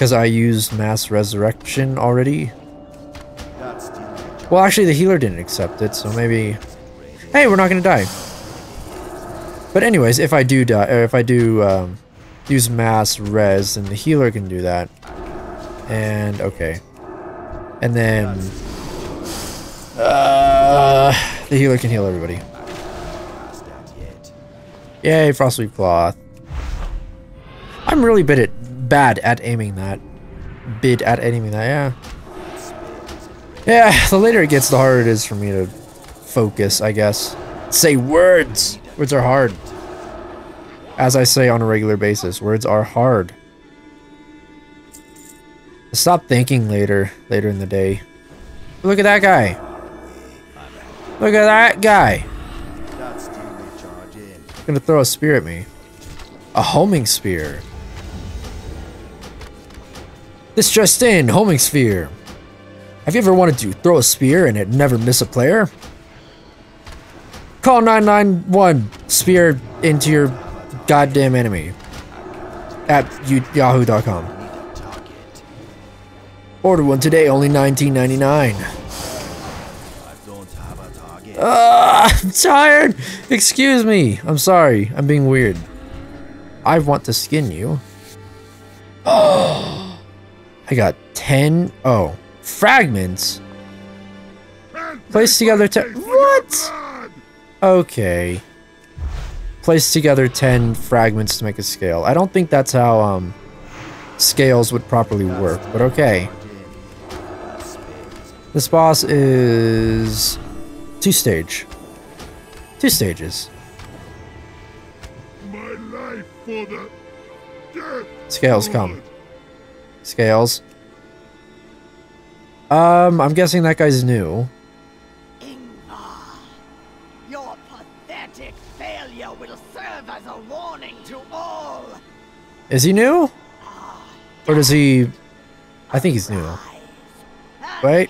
because I used Mass Resurrection already. Well, actually, the healer didn't accept it, so maybe... Hey, we're not gonna die. But anyways, if I do die, or if I do use Mass Res, then the healer can do that. And okay, and then the healer can heal everybody. Yay, Frostweave Cloth. I'm really bad at aiming that. Yeah. Yeah, the later it gets, the harder it is for me to focus, I guess. Say words! Words are hard. As I say on a regular basis, words are hard. Stop thinking later in the day. Look at that guy! Look at that guy! He's gonna throw a spear at me. A homing spear. This just in, homing sphere. Have you ever wanted to throw a spear and it never miss a player? Call 991 spear into your goddamn enemy at yahoo.com. Order one today, only $19.99. I'm tired. Excuse me. I'm sorry. I'm being weird. I want to skin you. Oh, I got 10. Oh, fragments. Place together 10. What? Okay. Place together 10 fragments to make a scale. I don't think that's how scales would properly work, but okay. This boss is two stages. Scales, come. Scales. I'm guessing that guy's new. Ingvar, your pathetic failure will serve as a warning to all. Is he new? Or does he... I think he's new. Right?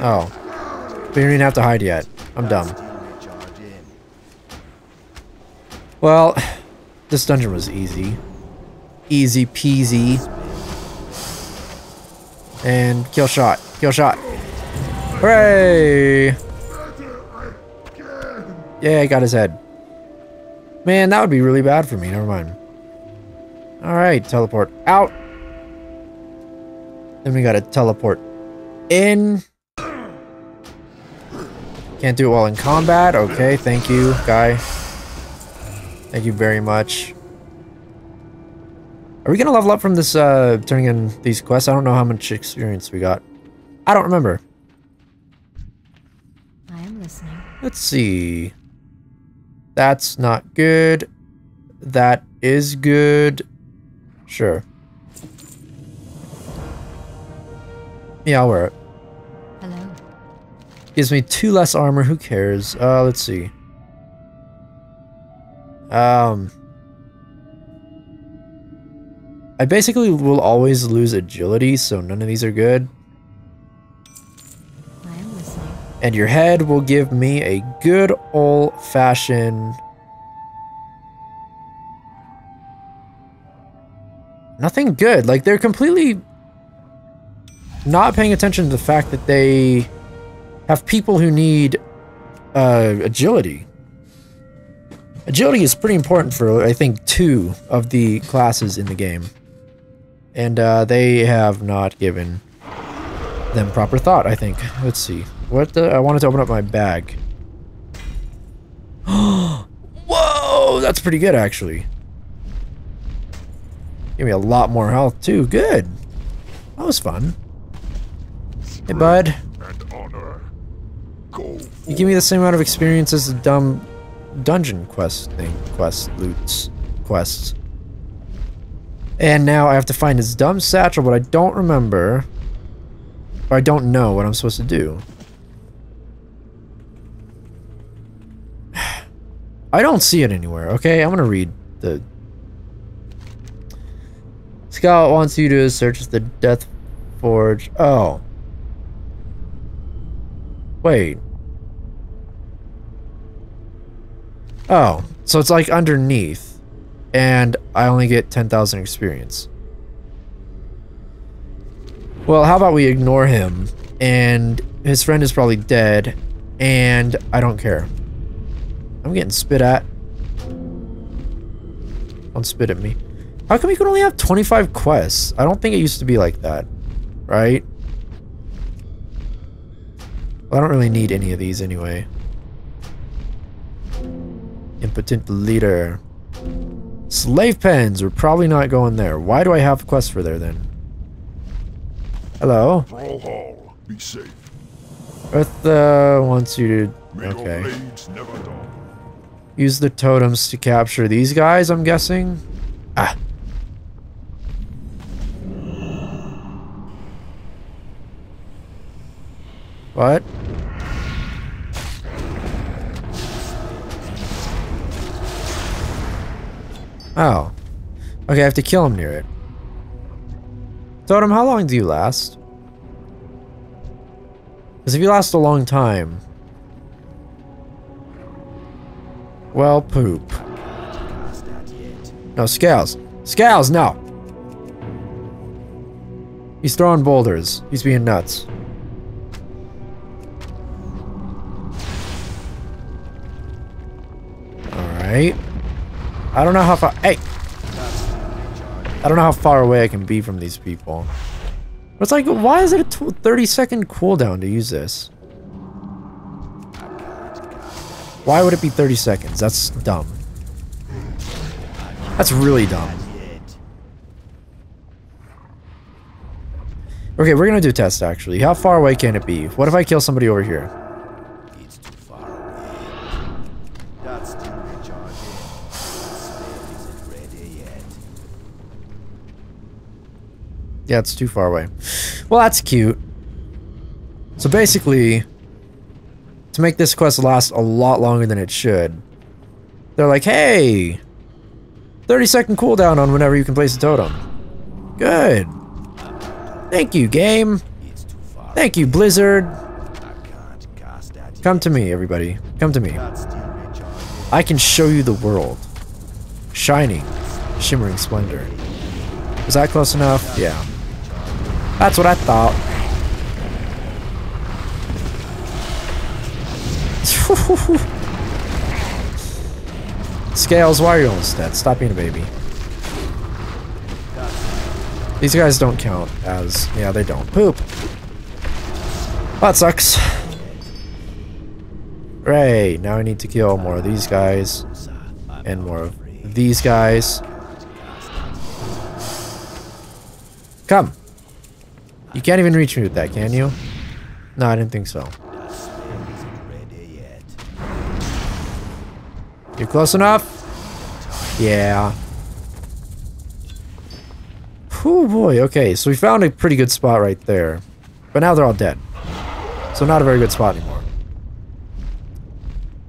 Oh. But you didn't have to hide yet. I'm dumb. Well, this dungeon was easy. Easy peasy. And kill shot. Kill shot. Hooray! Yeah, I got his head. Man, that would be really bad for me. Never mind. Alright, teleport out. Then we gotta teleport in. Can't do it while in combat. Okay, thank you, guy. Thank you very much. Are we gonna level up from this, turning in these quests? I don't know how much experience we got. I don't remember. I am listening. Let's see. That's not good. That is good. Sure. Yeah, I'll wear it. Hello. Gives me 2 less armor. Who cares? Let's see. I basically will always lose agility, so none of these are good. I am listening. And your head will give me a good old-fashioned... Nothing good. Like, they're completely not paying attention to the fact that they have people who need agility. Agility is pretty important for, I think, 2 of the classes in the game. And they have not given them proper thought, I think. Let's see. What the? I wanted to open up my bag. Whoa! That's pretty good, actually. Give me a lot more health, too. Good. That was fun. Hey, bud. You give me the same amount of experience as the dumb... dungeon quest thing. Quest loots. Quests. And now I have to find his dumb satchel, but I don't remember. Or I don't know what I'm supposed to do. I don't see it anywhere. Okay, I'm gonna read the... Scout wants you to search the Death Forge. Oh. Wait. Oh, so it's like underneath. and I only get 10,000 experience. Well, how about we ignore him, and his friend is probably dead, and I don't care. I'm getting spit at. Don't spit at me. How come you can only have 25 quests? I don't think it used to be like that, right? Well, I don't really need any of these anyway. Impotent leader. Slave pens. We're probably not going there. Why do I have quests for there then? Hello. Brawl hall. Be safe. Earth wants you to. Okay. Use the totems to capture these guys, I'm guessing. Ah. What? Oh. Okay, I have to kill him near it. Totem, how long do you last? Because if you last a long time... Well, poop. No, Scales. Scales, no! He's throwing boulders. He's being nuts. Alright. I don't know how far- Hey! I don't know how far away I can be from these people. But it's like, why is it a 30-second cooldown to use this? Why would it be 30 seconds? That's dumb. That's really dumb. Okay, we're gonna do a test, actually. How far away can it be? What if I kill somebody over here? Yeah, it's too far away. Well, that's cute. So basically, to make this quest last a lot longer than it should, they're like, hey, 30-second cooldown on whenever you can place a totem. Good. Thank you, game. Thank you, Blizzard. Come to me, everybody. Come to me. I can show you the world. Shining, shimmering splendor. Was that close enough? Yeah. That's what I thought. Scales, why are you almost dead? Stop being a baby. These guys don't count as... Yeah, they don't. Poop. That sucks. Hooray. Now I need to kill more of these guys. And more of these guys. Come. You can't even reach me with that, can you? No, I didn't think so. You're close enough? Yeah. Oh boy, okay, so we found a pretty good spot right there. But now they're all dead. So not a very good spot anymore.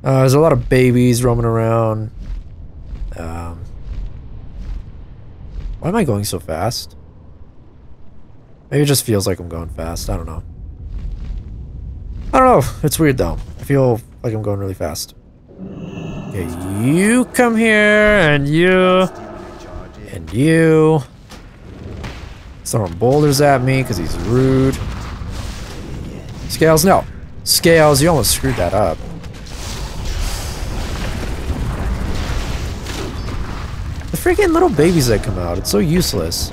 There's a lot of babies roaming around. Why am I going so fast? Maybe it just feels like I'm going fast. I don't know. I don't know. It's weird, though. I feel like I'm going really fast. Okay, you come here, and you... And you... Throwing boulders at me, because he's rude. Scales, no. Scales, you almost screwed that up. The freaking little babies that come out. It's so useless.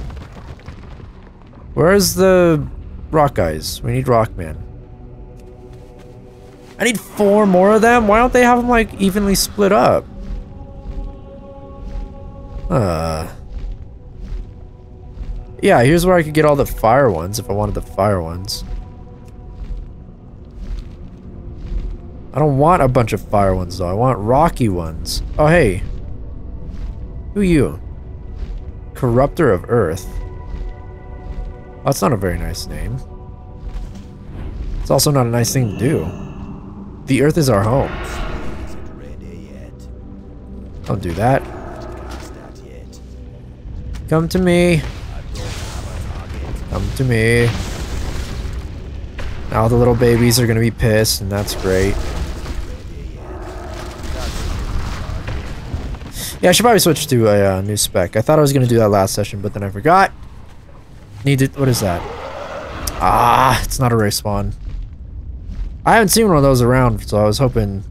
Where's the rock guys? We need rock man. I need 4 more of them? Why don't they have them like evenly split up? Yeah, here's where I could get all the fire ones if I wanted the fire ones. I don't want a bunch of fire ones though. I want rocky ones. Oh, hey. Who are you? Corrupter of Earth. That's not a very nice name. It's also not a nice thing to do. The Earth is our home. Don't do that. Come to me. Come to me. Now the little babies are gonna be pissed, and that's great. Yeah, I should probably switch to a new spec. I thought I was going to do that last session, but then I forgot. Needed. What is that? Ah, it's not a respawn. I haven't seen one of those around, so I was hoping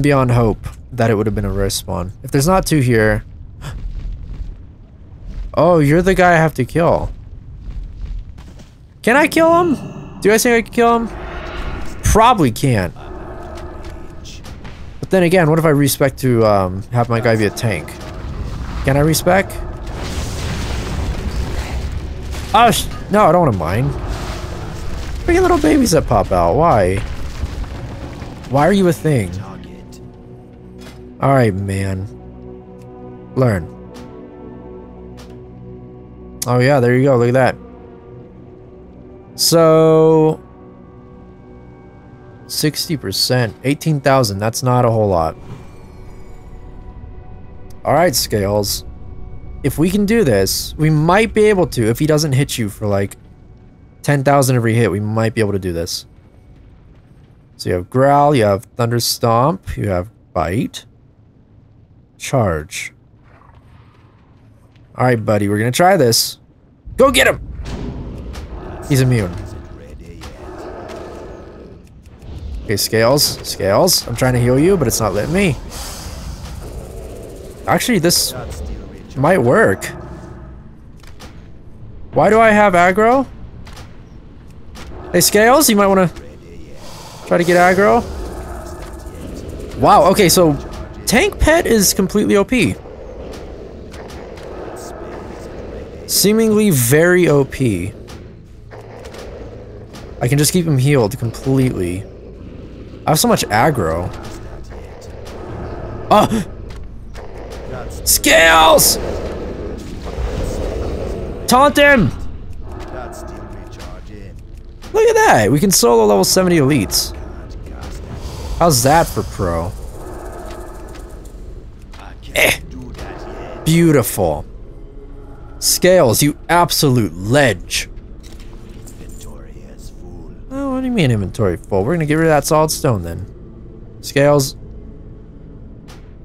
beyond hope that it would have been a respawn. If there's not two here... Oh, you're the guy I have to kill. Can I kill him? Do you guys think I can kill him? Probably can't. But then again, what if I respec to have my guy be a tank? Can I respec? Oh, no, I don't want to mine. Freaking little babies that pop out. Why? Why are you a thing? Alright, man. Learn. Oh yeah, there you go. Look at that. So... 60%. 18,000. That's not a whole lot. Alright, Scales. If we can do this, we might be able to. If he doesn't hit you for like 10,000 every hit, we might be able to do this. So you have Growl, you have Thunder Stomp, you have Bite, Charge. Alright, buddy, we're gonna try this. Go get him! He's immune. Okay, Scales. Scales. I'm trying to heal you, but it's not letting me. Actually, this might work. Why do I have aggro? Hey, Scales, you might want to try to get aggro. Wow, okay, so Tank Pet is completely OP. Seemingly very OP. I can just keep him healed completely. I have so much aggro. Oh! Scales! Taunt him! Look at that! We can solo level 70 elites. How's that for pro? Eh! Beautiful. Scales, you absolute ledge. Oh, what do you mean inventory full? We're gonna get rid of that solid stone then. Scales.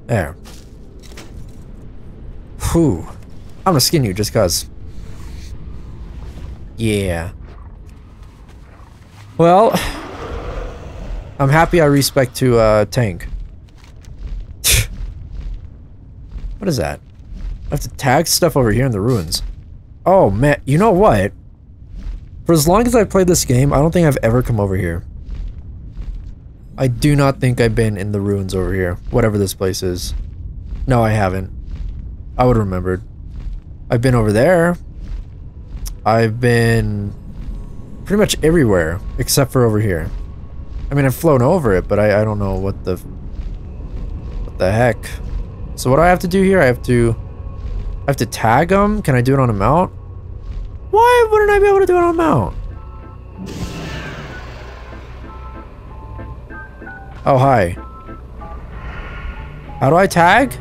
There. Whew. I'm gonna skin you just cause. Yeah. Well, I'm happy I respec to tank. What is that? I have to tag stuff over here in the ruins. Oh man, you know what? For as long as I've played this game, I don't think I've ever come over here. I do not think I've been in the ruins over here, whatever this place is. No, I haven't. I would have remembered. I've been over there. I've been... pretty much everywhere, except for over here. I mean, I've flown over it, but I don't know what the... what the heck. So what do I have to do here? I have to tag him? Can I do it on a mount? Why wouldn't I be able to do it on a mount? Oh, hi. How do I tag?